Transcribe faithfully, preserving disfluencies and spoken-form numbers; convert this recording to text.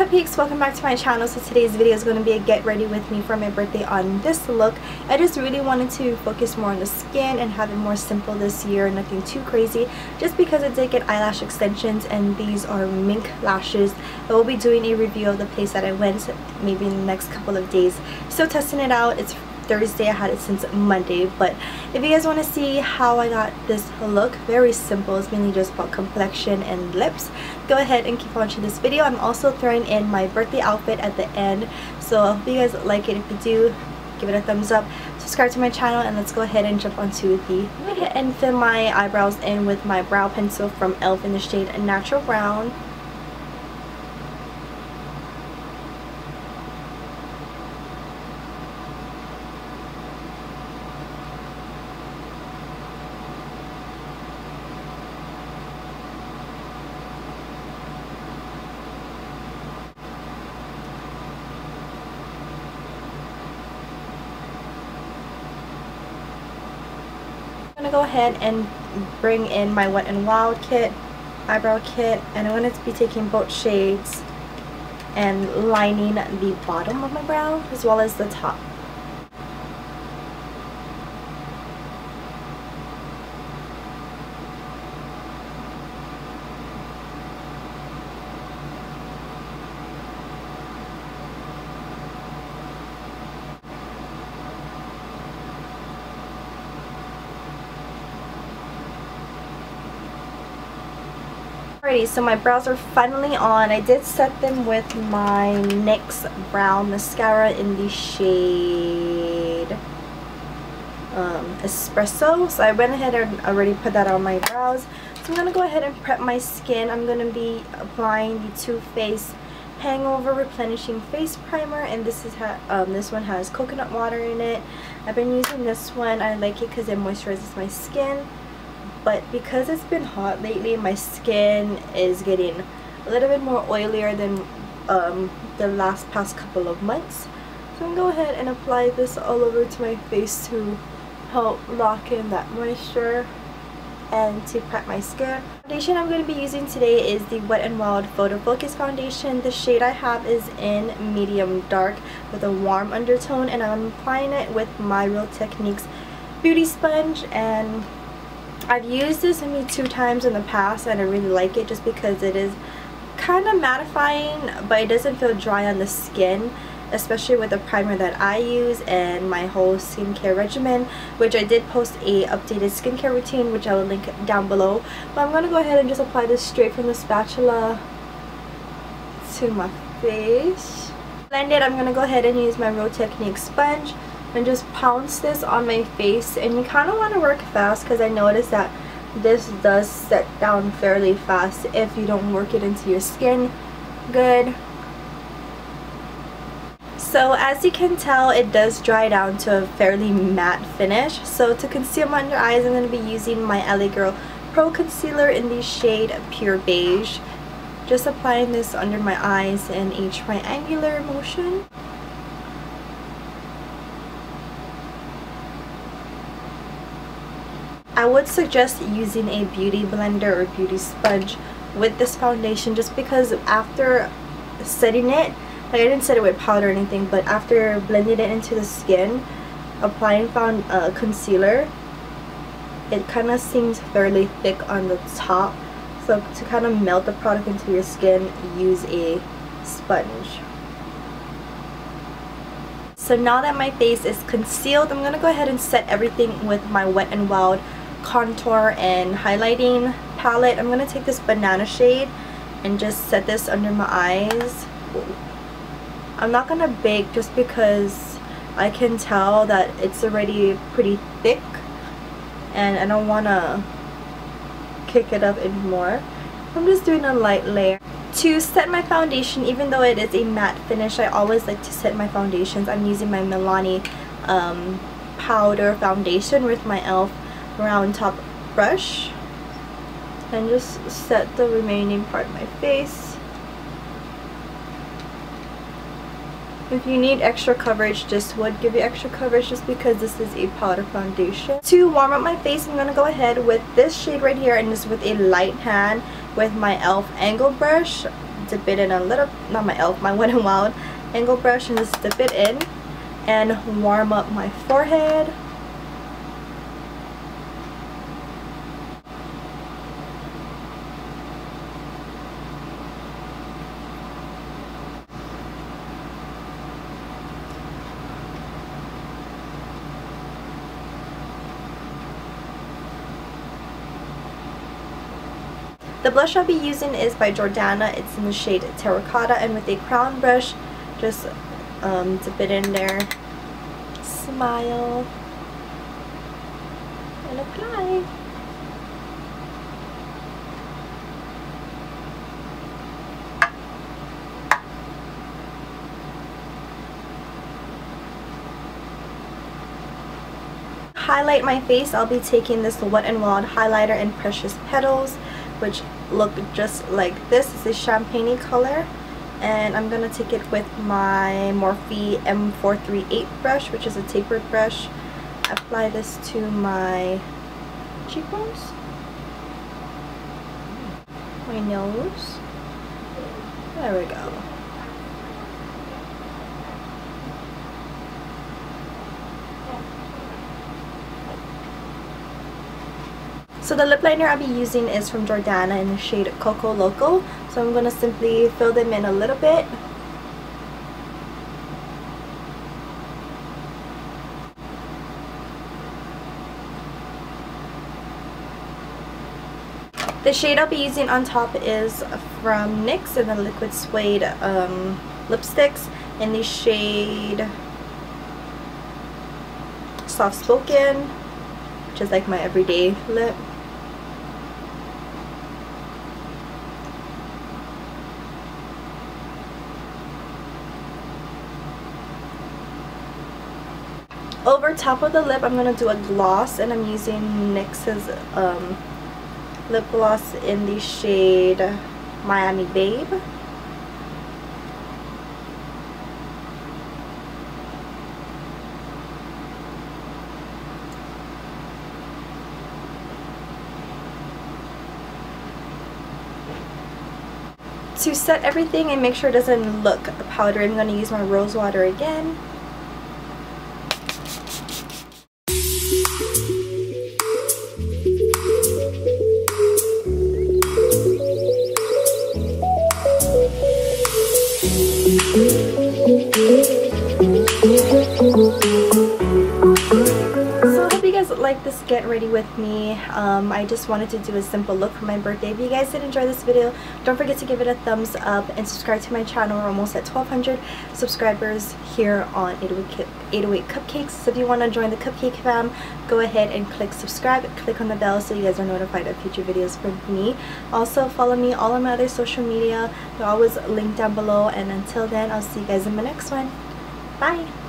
cupcakes, welcome back to my channel. So today's video is going to be a get ready with me for my birthday on this look. I just really wanted to focus more on the skin and have it more simple this year, nothing too crazy, just because I did get eyelash extensions and these are mink lashes. I will be doing a review of the place that I went maybe in the next couple of days. Still testing it out. It's Thursday. I had it since Monday, but if you guys want to see how I got this look, very simple, it's mainly just about complexion and lips, go ahead and keep watching this video. I'm also throwing in my birthday outfit at the end, so I hope you guys like it. If you do, give it a thumbs up, subscribe to my channel, and let's go ahead and jump onto the video. And fill my eyebrows in with my brow pencil from e l f in the shade Natural Brown. Go ahead and bring in my Wet n Wild kit, eyebrow kit, and I'm going to be taking both shades and lining the bottom of my brow as well as the top. Alrighty, so my brows are finally on. I did set them with my NYX brow mascara in the shade um, Espresso. So I went ahead and already put that on my brows. So I'm going to go ahead and prep my skin. I'm going to be applying the Too Faced Hangover Replenishing Face Primer, and this is ha um, this one has coconut water in it. I've been using this one. I like it because it moisturizes my skin. But because it's been hot lately, my skin is getting a little bit more oilier than um, the last past couple of months. So I'm going to go ahead and apply this all over to my face to help lock in that moisture and to prep my skin. The foundation I'm going to be using today is the Wet n Wild Photo Focus Foundation. The shade I have is in medium dark with a warm undertone, and I'm applying it with my Real Techniques Beauty Sponge. And I've used this maybe two times in the past and I really like it just because it is kind of mattifying, but it doesn't feel dry on the skin, especially with the primer that I use and my whole skincare regimen, which I did post a updated skincare routine which I will link down below. But I'm going to go ahead and just apply this straight from the spatula to my face. Blend it. I'm going to go ahead and use my Real Techniques sponge and just pounce this on my face, and you kind of want to work fast because I noticed that this does set down fairly fast if you don't work it into your skin good. So as you can tell, it does dry down to a fairly matte finish. So to conceal my under eyes, I'm going to be using my L A Girl Pro Concealer in the shade Pure Beige, just applying this under my eyes in a triangular motion. I would suggest using a beauty blender or beauty sponge with this foundation just because after setting it, like I didn't set it with powder or anything, but after blending it into the skin, applying found, uh, concealer, it kind of seems fairly thick on the top. So to kind of melt the product into your skin, use a sponge. So now that my face is concealed, I'm going to go ahead and set everything with my Wet n Wild contour and highlighting palette. I'm going to take this banana shade and just set this under my eyes. I'm not going to bake just because I can tell that it's already pretty thick and I don't want to kick it up anymore. I'm just doing a light layer. To set my foundation, even though it is a matte finish, I always like to set my foundations. I'm using my Milani um, powder foundation with my e l f round top brush and just set the remaining part of my face. If you need extra coverage, this would give you extra coverage just because this is a powder foundation. To warm up my face, I'm going to go ahead with this shade right here and just with a light hand with my e l f angle brush, dip it in a little, not my e l f, my Wet n Wild angle brush, and just dip it in and warm up my forehead. The blush I'll be using is by Jordana. It's in the shade Terracotta, and with a crown brush, just um, dip it in there, smile, and apply. Highlight my face, I'll be taking this Wet n Wild highlighter in Precious Petals, which look just like this. It's a champagne color, and I'm gonna take it with my Morphe M four thirty-eight brush, which is a tapered brush. Apply this to my cheekbones, my nose. There we go. So the lip liner I'll be using is from Jordana in the shade Coco Loco. So I'm going to simply fill them in a little bit. The shade I'll be using on top is from N Y X and the Liquid Suede um, lipsticks in the shade Soft Spoken, which is like my everyday lip. Over top of the lip, I'm going to do a gloss, and I'm using N Y X's um, lip gloss in the shade Miami Babe. To set everything and make sure it doesn't look powdery, I'm going to use my rose water again. Like this get ready with me. um, I just wanted to do a simple look for my birthday. If you guys did enjoy this video, don't forget to give it a thumbs up and subscribe to my channel. We're almost at twelve hundred subscribers here on eight oh eight Cupcakes, so if you want to join the Cupcake fam, go ahead and click subscribe, click on the bell so you guys are notified of future videos from me. Also follow me all on my other social media, they're always linked down below, and until then I'll see you guys in my next one. Bye.